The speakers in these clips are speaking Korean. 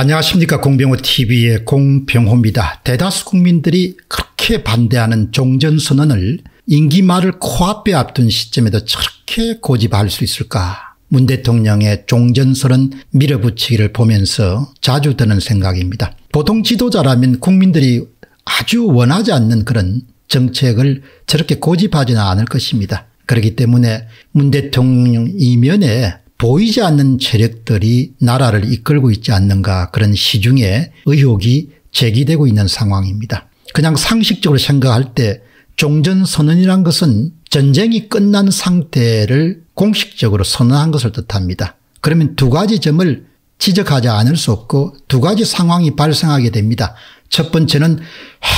안녕하십니까. 공병호TV의 공병호입니다. 대다수 국민들이 그렇게 반대하는 종전선언을 임기 말을 코앞에 앞둔 시점에도 저렇게 고집할 수 있을까. 문 대통령의 종전선언 밀어붙이기를 보면서 자주 드는 생각입니다. 보통 지도자라면 국민들이 아주 원하지 않는 그런 정책을 저렇게 고집하지는 않을 것입니다. 그렇기 때문에 문 대통령 이면에 보이지 않는 세력들이 나라를 이끌고 있지 않는가, 그런 시중에 의혹이 제기되고 있는 상황입니다. 그냥 상식적으로 생각할 때 종전선언이란 것은 전쟁이 끝난 상태를 공식적으로 선언한 것을 뜻합니다. 그러면 두 가지 점을 지적하지 않을 수 없고 두 가지 상황이 발생하게 됩니다. 첫 번째는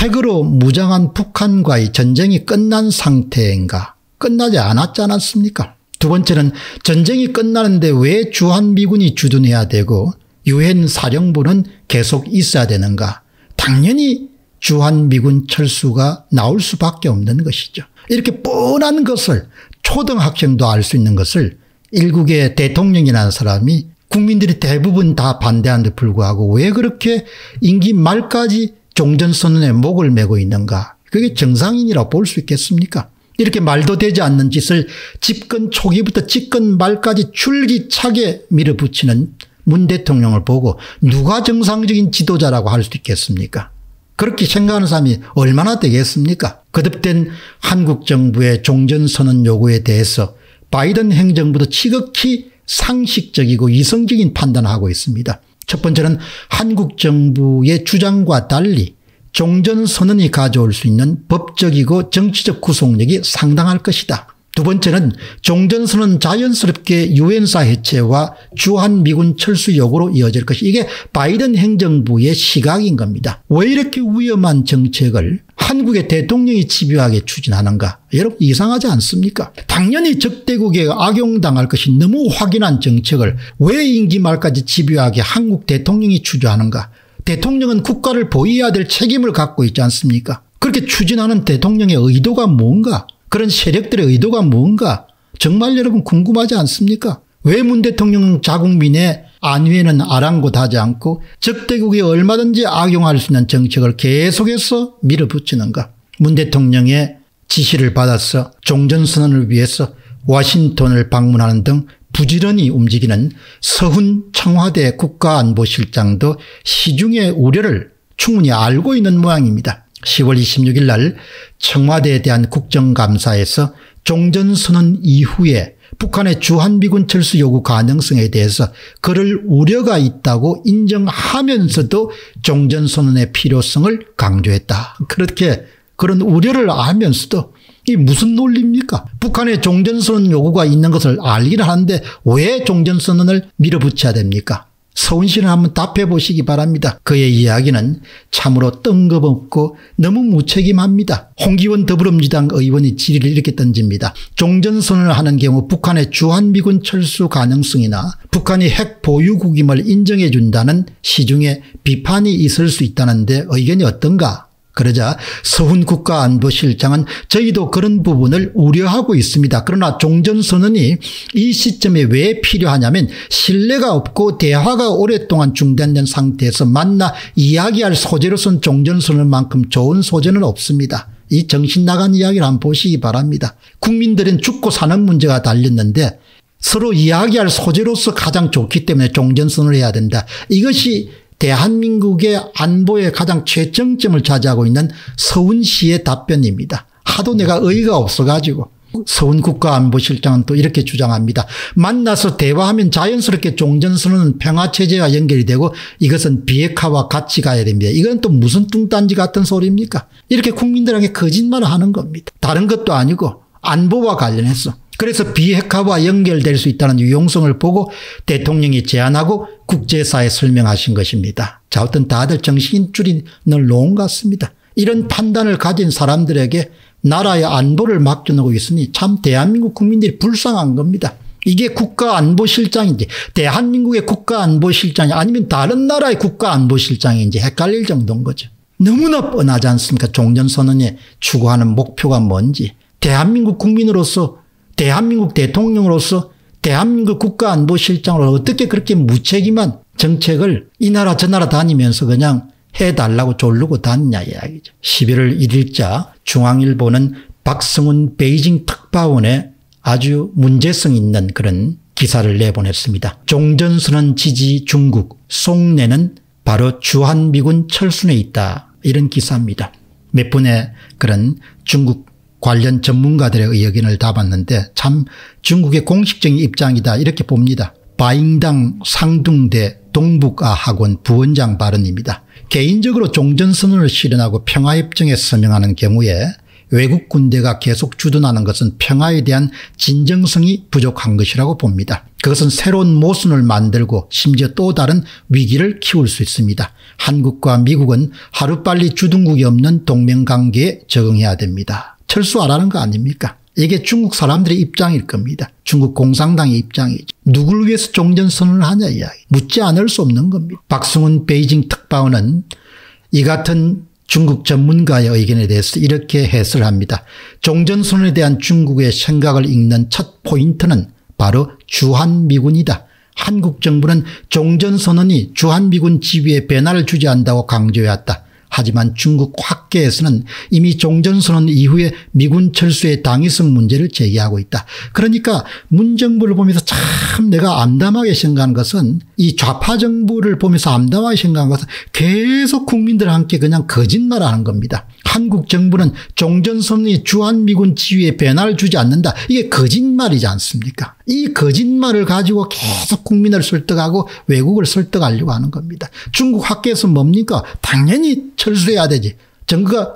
핵으로 무장한 북한과의 전쟁이 끝난 상태인가, 끝나지 않았지 않았습니까? 두 번째는 전쟁이 끝나는데 왜 주한미군이 주둔해야 되고 유엔 사령부는 계속 있어야 되는가. 당연히 주한미군 철수가 나올 수밖에 없는 것이죠. 이렇게 뻔한 것을 초등학생도 알 수 있는 것을 일국의 대통령이라는 사람이 국민들이 대부분 다 반대하는데 불구하고 왜 그렇게 임기 말까지 종전선언에 목을 메고 있는가. 그게 정상인이라 볼 수 있겠습니까? 이렇게 말도 되지 않는 짓을 집권 초기부터 집권 말까지 줄기차게 밀어붙이는 문 대통령을 보고 누가 정상적인 지도자라고 할 수 있겠습니까? 그렇게 생각하는 사람이 얼마나 되겠습니까? 거듭된 한국 정부의 종전선언 요구에 대해서 바이든 행정부도 지극히 상식적이고 이성적인 판단을 하고 있습니다. 첫 번째는 한국 정부의 주장과 달리 종전선언이 가져올 수 있는 법적이고 정치적 구속력이 상당할 것이다. 두 번째는 종전선언 자연스럽게 유엔사 해체와 주한미군 철수 요구로 이어질 것이, 이게 바이든 행정부의 시각인 겁니다. 왜 이렇게 위험한 정책을 한국의 대통령이 집요하게 추진하는가. 여러분 이상하지 않습니까? 당연히 적대국에 악용당할 것이 너무 확연한 정책을 왜 임기 말까지 집요하게 한국 대통령이 주저하는가. 대통령은 국가를 보유해야 될 책임을 갖고 있지 않습니까? 그렇게 추진하는 대통령의 의도가 뭔가? 그런 세력들의 의도가 뭔가? 정말 여러분 궁금하지 않습니까? 왜 문 대통령은 자국민의 안위에는 아랑곳하지 않고 적대국이 얼마든지 악용할 수 있는 정책을 계속해서 밀어붙이는가? 문 대통령의 지시를 받아서 종전선언을 위해서 워싱턴을 방문하는 등 부지런히 움직이는 서훈 청와대 국가안보실장도 시중의 우려를 충분히 알고 있는 모양입니다. 10월 26일 날 청와대에 대한 국정감사에서 종전선언 이후에 북한의 주한미군 철수 요구 가능성에 대해서 그럴 우려가 있다고 인정하면서도 종전선언의 필요성을 강조했다. 그렇게 그런 우려를 알면서도 이 무슨 논리입니까? 북한의 종전선언 요구가 있는 것을 알긴 하는데 왜 종전선언을 밀어붙여야 됩니까? 서훈 씨는 한번 답해 보시기 바랍니다. 그의 이야기는 참으로 뜬금없고 너무 무책임합니다. 홍기원 더불어민주당 의원이 질의를 이렇게 던집니다. 종전선언을 하는 경우 북한의 주한미군 철수 가능성이나 북한이 핵 보유국임을 인정해 준다는 시중에 비판이 있을 수 있다는데 의견이 어떤가? 그러자 서훈 국가안보실장은 저희도 그런 부분을 우려하고 있습니다. 그러나 종전선언이 이 시점에 왜 필요하냐면 신뢰가 없고 대화가 오랫동안 중단된 상태에서 만나 이야기할 소재로선 종전선언만큼 좋은 소재는 없습니다. 이 정신 나간 이야기를 한번 보시기 바랍니다. 국민들은 죽고 사는 문제가 달렸는데 서로 이야기할 소재로서 가장 좋기 때문에 종전선언을 해야 된다. 이것이 대한민국의 안보의 가장 최정점을 차지하고 있는 서훈 씨의 답변입니다. 하도 내가 의의가 없어가지고. 서훈 국가안보실장은 또 이렇게 주장합니다. 만나서 대화하면 자연스럽게 종전선언은 평화체제와 연결이 되고 이것은 비핵화와 같이 가야 됩니다. 이건 또 무슨 뚱딴지 같은 소리입니까? 이렇게 국민들에게 거짓말을 하는 겁니다. 다른 것도 아니고 안보와 관련해서. 그래서 비핵화와 연결될 수 있다는 유용성을 보고 대통령이 제안하고 국제사에 설명하신 것입니다. 자, 어떤 다들 정신줄이 늘 놓은 것 같습니다. 이런 판단을 가진 사람들에게 나라의 안보를 맡겨놓고 있으니 참 대한민국 국민들이 불쌍한 겁니다. 이게 국가안보실장인지 대한민국의 국가안보실장이 아니면 다른 나라의 국가안보실장인지 헷갈릴 정도인 거죠. 너무나 뻔하지 않습니까? 종전선언에 추구하는 목표가 뭔지. 대한민국 국민으로서, 대한민국 대통령으로서 대한민국 국가안보실장으로 어떻게 그렇게 무책임한 정책을 이 나라 저 나라 다니면서 그냥 해달라고 졸르고 다니냐 이야기죠. 11월 1일자 중앙일보는 박성훈 베이징 특파원의 아주 문제성 있는 그런 기사를 내보냈습니다. 종전선언 지지 중국, 속내는 바로 주한미군 철수에 있다. 이런 기사입니다. 몇 분의 그런 중국 관련 전문가들의 의견을 다 봤는데 참 중국의 공식적인 입장이다 이렇게 봅니다. 바잉당 상둥대 동북아학원 부원장 발언입니다. 개인적으로 종전선언을 실현하고 평화협정에 서명하는 경우에 외국 군대가 계속 주둔하는 것은 평화에 대한 진정성이 부족한 것이라고 봅니다. 그것은 새로운 모순을 만들고 심지어 또 다른 위기를 키울 수 있습니다. 한국과 미국은 하루빨리 주둔국이 없는 동맹관계에 적응해야 됩니다. 철수하라는 거 아닙니까? 이게 중국 사람들의 입장일 겁니다. 중국 공산당의 입장이죠. 누굴 위해서 종전선언을 하냐 이야기. 묻지 않을 수 없는 겁니다. 박성훈 베이징 특파원은 이 같은 중국 전문가의 의견에 대해서 이렇게 해설합니다. 종전선언에 대한 중국의 생각을 읽는 첫 포인트는 바로 주한미군이다. 한국 정부는 종전선언이 주한미군 지위에 변화를 주지 않는다고 강조해왔다. 하지만 중국 학계에서는 이미 종전선언 이후에 미군 철수의 당위성 문제를 제기하고 있다. 그러니까 문정부를 보면서 참 내가 암담하게 생각한 것은 이 좌파 정부를 보면서 암담하게 생각한 것은 계속 국민들과 함께 그냥 거짓말하는 겁니다. 한국 정부는 종전선언이 주한미군 지위에 변화를 주지 않는다. 이게 거짓말이지 않습니까? 이 거짓말을 가지고 계속 국민을 설득하고 외국을 설득하려고 하는 겁니다. 중국 학계에서 뭡니까? 당연히 철수해야 되지. 선거가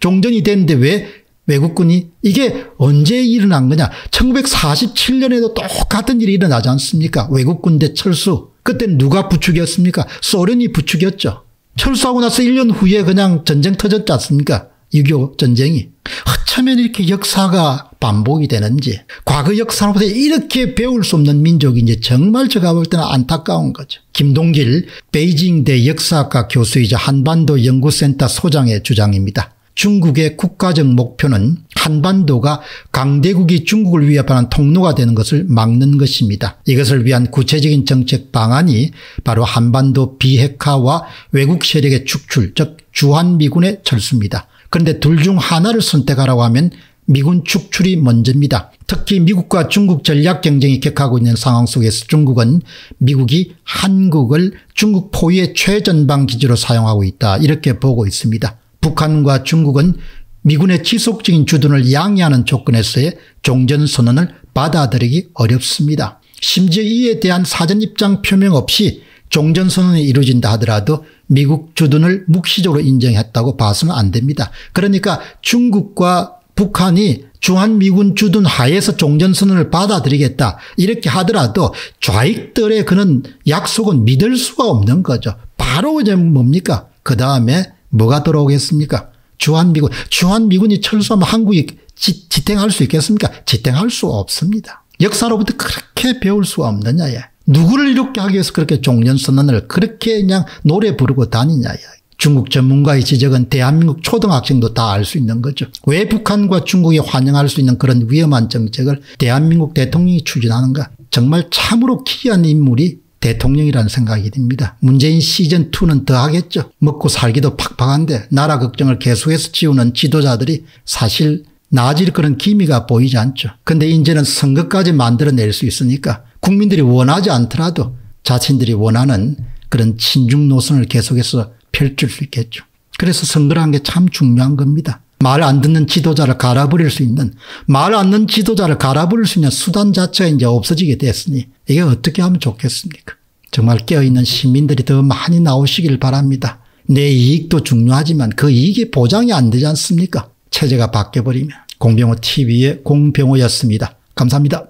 종전이 됐는데 왜 외국군이 이게 언제 일어난 거냐. 1947년에도 똑같은 일이 일어나지 않습니까? 외국군대 철수. 그때 누가 부추겼습니까? 소련이 부추겼죠. 철수하고 나서 1년 후에 그냥 전쟁 터졌지 않습니까? 6.25 전쟁이. 어쩌면 이렇게 역사가 반복이 되는지 과거 역사로부터 이렇게 배울 수 없는 민족인지 정말 제가 볼 때는 안타까운 거죠. 김동길 베이징대 역사학과 교수이자 한반도 연구센터 소장의 주장입니다. 중국의 국가적 목표는 한반도가 강대국이 중국을 위협하는 통로가 되는 것을 막는 것입니다. 이것을 위한 구체적인 정책 방안이 바로 한반도 비핵화와 외국 세력의 축출, 즉 주한미군의 철수입니다. 그런데 둘 중 하나를 선택하라고 하면 미군 축출이 먼저입니다. 특히 미국과 중국 전략 경쟁이 격하고 있는 상황 속에서 중국은 미국이 한국을 중국 포위의 최전방 기지로 사용하고 있다 이렇게 보고 있습니다. 북한과 중국은 미군의 지속적인 주둔을 양해하는 조건에서의 종전선언을 받아들이기 어렵습니다. 심지어 이에 대한 사전 입장 표명 없이 종전선언이 이루어진다 하더라도 미국 주둔을 묵시적으로 인정했다고 봐서는 안 됩니다. 그러니까 중국과 북한이 주한미군 주둔 하에서 종전선언을 받아들이겠다 이렇게 하더라도 좌익들의 그런 약속은 믿을 수가 없는 거죠. 바로 이제 뭡니까? 그 다음에 뭐가 돌아오겠습니까? 주한미군. 주한미군이 철수하면 한국이 지탱할 수 있겠습니까? 지탱할 수 없습니다. 역사로부터 그렇게 배울 수가 없느냐. 예. 누구를 이렇게 하기 위해서 그렇게 종전선언을 그렇게 그냥 노래 부르고 다니냐. 예. 중국 전문가의 지적은 대한민국 초등학생도 다 알 수 있는 거죠. 왜 북한과 중국이 환영할 수 있는 그런 위험한 정책을 대한민국 대통령이 추진하는가. 정말 참으로 기이한 인물이 대통령이라는 생각이 듭니다. 문재인 시즌2는 더 하겠죠. 먹고 살기도 팍팍한데 나라 걱정을 계속해서 지우는 지도자들이 사실 나아질 그런 기미가 보이지 않죠. 그런데 이제는 선거까지 만들어낼 수 있으니까 국민들이 원하지 않더라도 자신들이 원하는 그런 친중 노선을 계속해서 펼칠 수 있겠죠. 그래서 선거라는 게 참 중요한 겁니다. 말 안 듣는 지도자를 갈아버릴 수 있는 수단 자체가 이제 없어지게 됐으니 이게 어떻게 하면 좋겠습니까? 정말 깨어있는 시민들이 더 많이 나오시길 바랍니다. 내 이익도 중요하지만 그 이익이 보장이 안 되지 않습니까? 체제가 바뀌어버리면. 공병호 TV의 공병호였습니다. 감사합니다.